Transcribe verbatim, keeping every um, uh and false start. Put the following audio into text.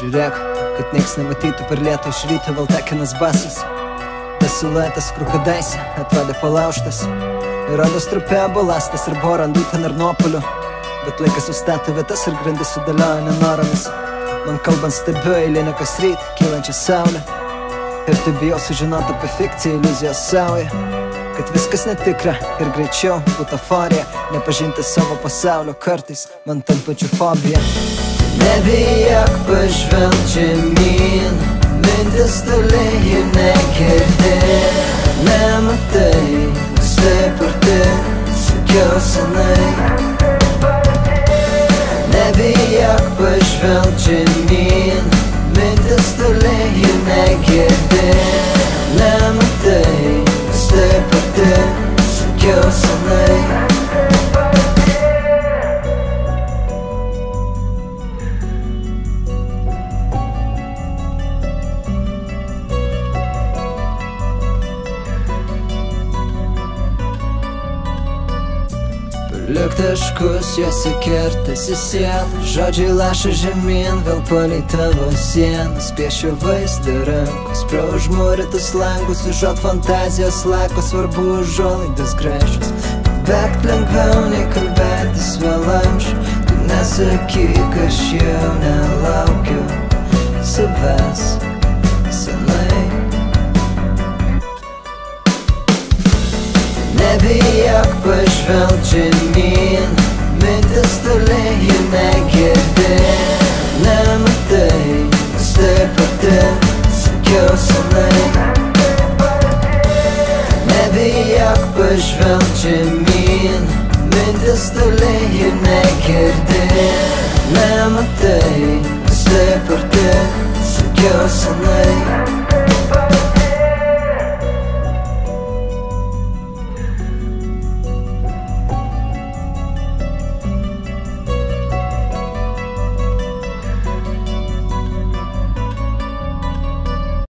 Žiūrėk, kad nieks nematytų per lietų iš ryto vėl tekinas basas. Tas siluetas, kur kadaise atrodė palauštas. Ir rodos trupėjo balastas ir buvo randų ten ar nuopolių. Bet laikas sustato vietas ir grandis sudėliojo nenoromis. Man kalbant stebiu eilinę kas ryt, kylančią saulę. Ir tu bijau sužinot apie fikciją, iliuzijos saują. Kad viskas netikra ir greičiau butaforija. Nepažinti savo pasaulio kartais man tam pačiu fobija. Nebijok pažvelk žemyn, mintis toli ir negirdi. Nematai, vis taip arti, sakiau senai. Nebijok pažvelk žemyn, mintis toli ir negirdi. Nematai, vis taip arti, sakiau senai. Liuk taškus, jos įkertas į sieną. Žodžiai laša žemyn, vėl palei tavo sienas. Piešiu vaizdą rankos, pro užmūrytus langus. Užuot fantazijos lakos, svarbu užuolaidas gražios. Bėgt lengviau nei kalbėtis vėlamš. Tu nesakyk, aš jau nelaukiu savęs senai. Nebijok pažvelk žemyn, mintis toli ir negirdi. Nematai, vis taip arti, sakiau senai. Nebijok pažvelk žemyn, mintis toli ir negirdi. Nematai, vis taip arti, sakiau senai.